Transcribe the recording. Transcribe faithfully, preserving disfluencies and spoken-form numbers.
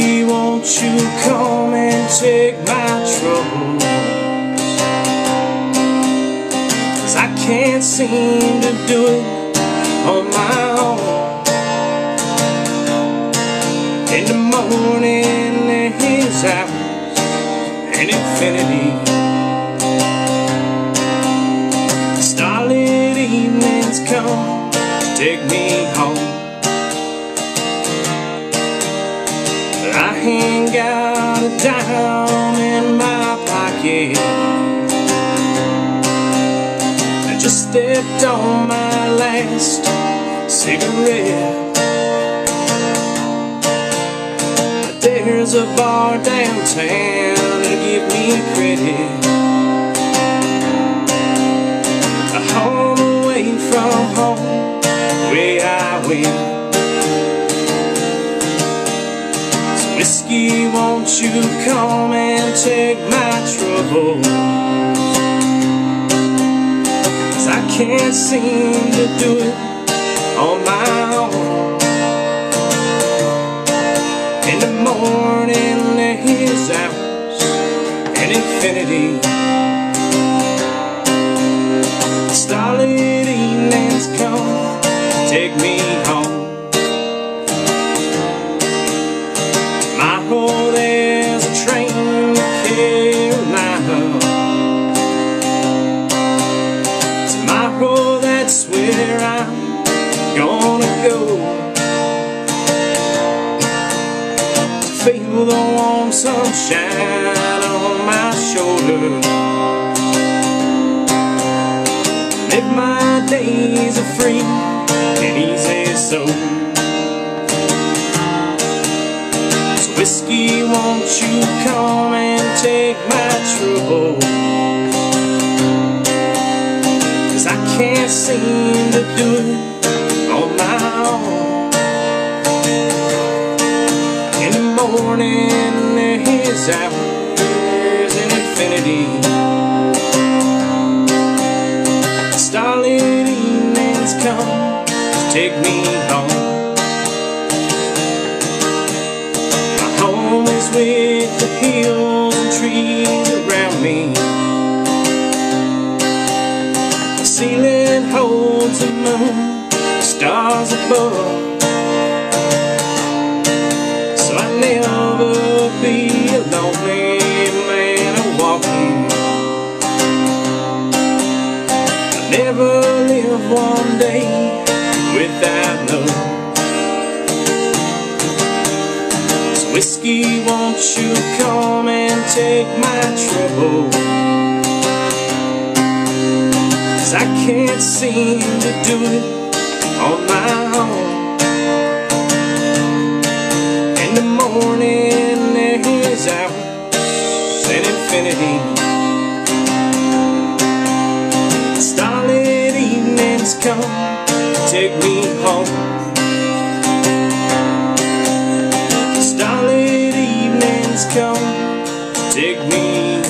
He won't you come and take my troubles, 'cause I can't seem to do it on my own. In the morning there is hours and infinity. Starlit evenings come to take me home. I ain't got a dime in my pocket, I just stepped on my last cigarette. There's a bar downtown to give me credit, a home away from home where I went. Whiskey, won't you come and take my troubles, 'cause I can't seem to do it on my own. In the morning there is hours and infinity. Starlit evenings come, take me home. Oh, there's a train to Carolina, tomorrow that's where I'm gonna go, to feel the warm sunshine on my shoulder, live my days are free and easy so. Whiskey, won't you come and take my troubles, 'cause I can't seem to do it on my own. In the morning there is hours and infinity. Starlit evenings come to take me home. With the hills and trees around me, the ceiling holds the moon, the stars above, so I'll never be a lonely man a walking. I'll never live one day without love. Whiskey, won't you come and take my troubles, 'cause I can't seem to do it on my own. In the morning there is hours and infinity. Starlit evenings come, take me home. Come, take me